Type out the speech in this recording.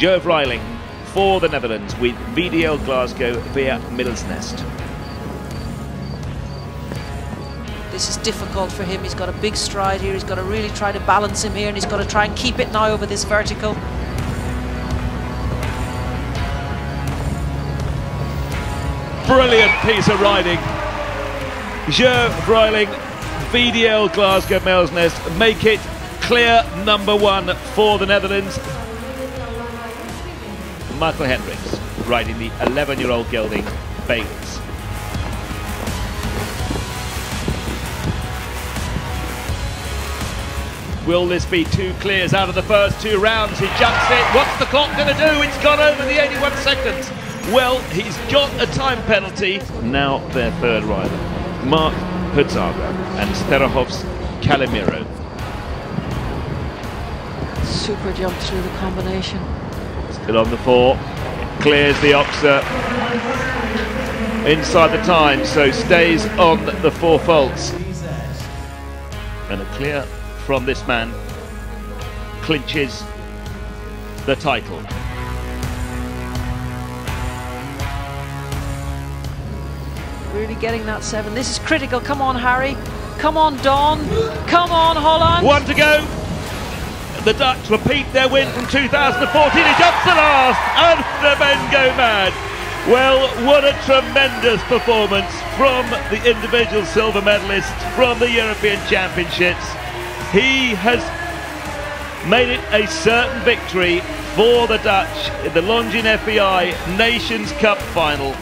Jur Vrieling for the Netherlands with VDL Glasgow via Middlesnest. This is difficult for him. He's got a big stride here. He's got to really try to balance him here, and he's got to try and keep it now over this vertical. Brilliant piece of riding. Jur Vrieling, VDL Glasgow Middlesnest make it clear #1 for the Netherlands. Michael Hendricks riding the 11-year-old gelding Bates. Will this be two clears out of the first two rounds? He jumps it. What's the clock going to do? It's gone over the 81 seconds. Well, he's got a time penalty. Now their third rider, Marc Houtzager and Sterohovs Kalimiro. Super jump through the combination. Still on the four. Clears the Oxer inside the time, so stays on the four faults. And a clear from this man clinches the title. Really getting that seven. This is critical. Come on, Harry. Come on, Don. Come on, Holland. One to go. The Dutch repeat their win from 2014. He jumps the last, and the men go mad. Well, what a tremendous performance from the individual silver medalist from the European Championships. He has made it a certain victory for the Dutch in the Longines FEI Nations Cup final.